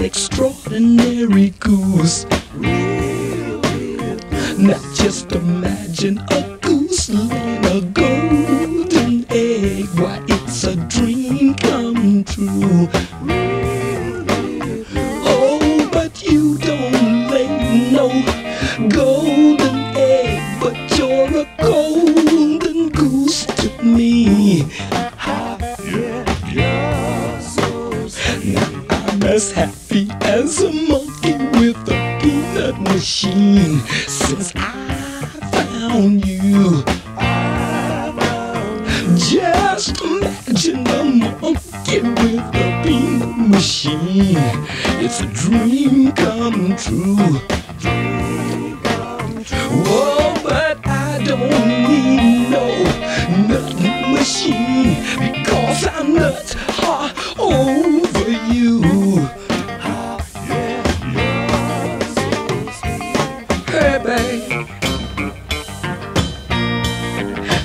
an extraordinary goose. Now just imagine a goose laying a golden egg. Why, it's a dream come true. Oh, but you don't lay no golden egg, but you're a golden goose to me. Now I'm as happy as a monkey with a peanut machine. Since I found you. Just imagine a monkey with a peanut machine. It's a dream come true. Oh, but I don't need no nut machine, because I'm nut hard over you. Hey, babe.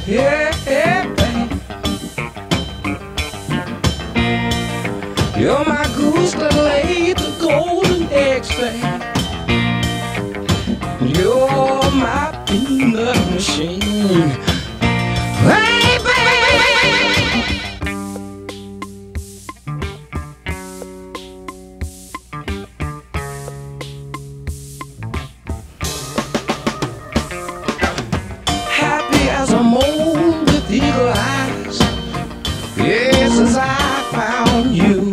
Yeah, hey, babe. You're my goose that laid the golden eggs, babe. You're my peanut machine. Hey, baby. Happy as a mole with eagle eyes. Yes, as I found you.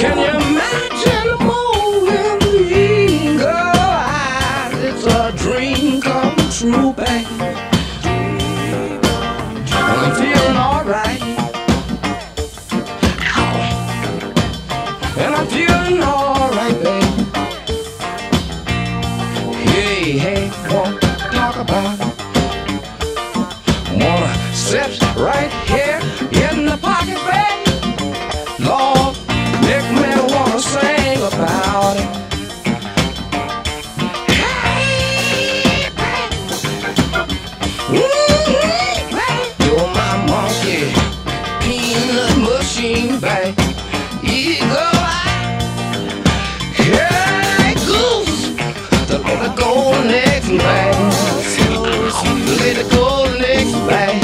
Can you imagine a mole? True, babe. I'm feeling alright. And I'm feeling alright, babe. Hey, hey, wanna talk about it? Wanna sit right here in the pocket, babe? Lord, make me wanna sing about it. Babe, eagle eye, hey goose, the little golden eggs, babe. Little golden eggs, babe.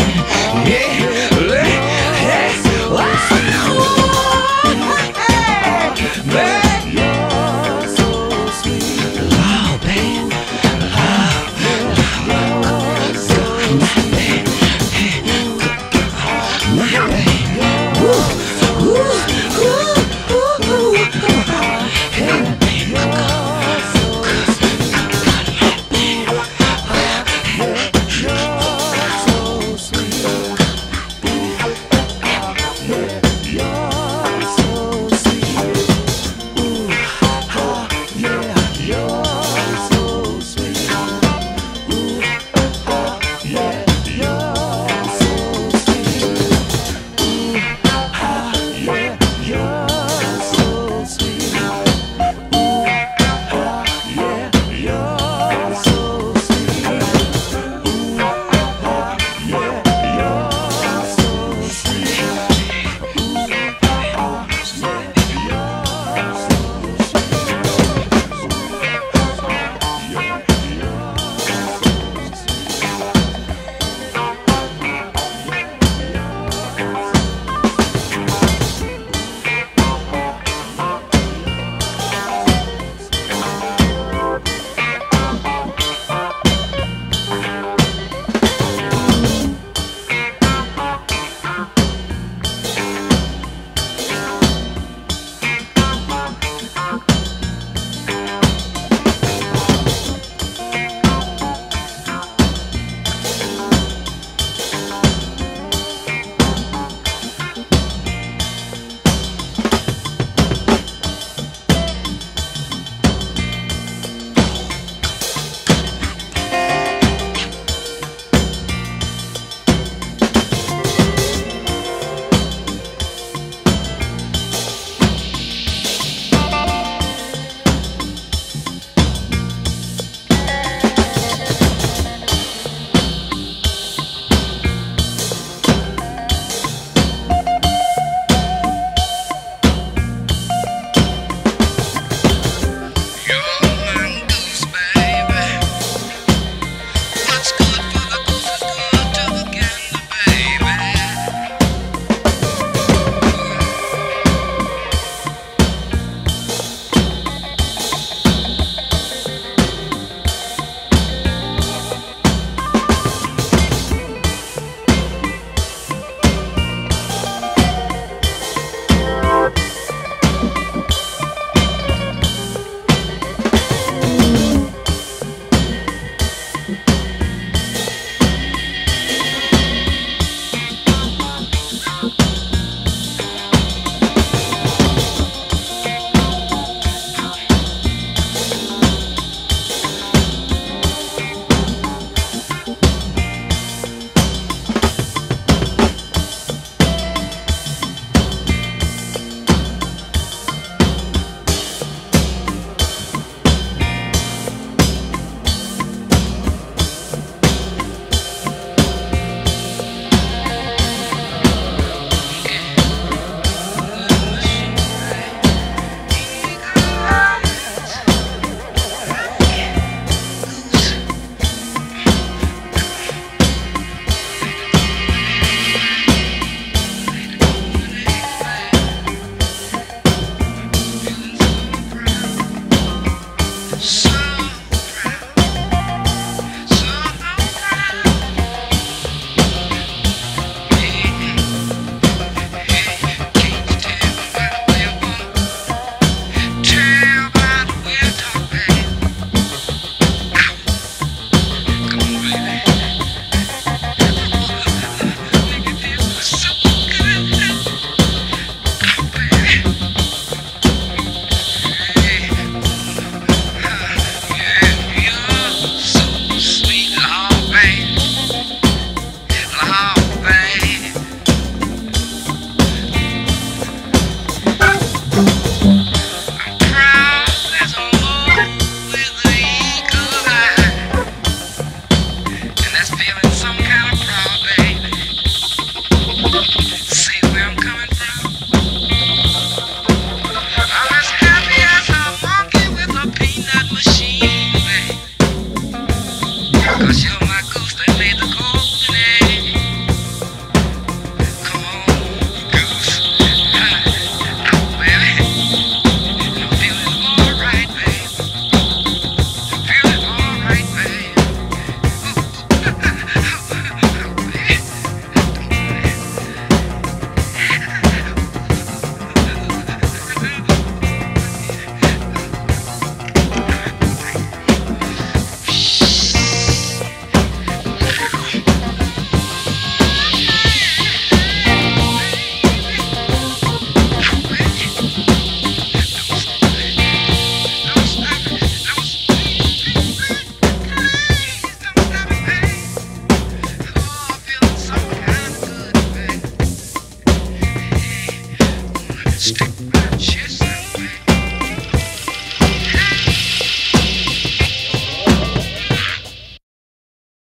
Stick my chest.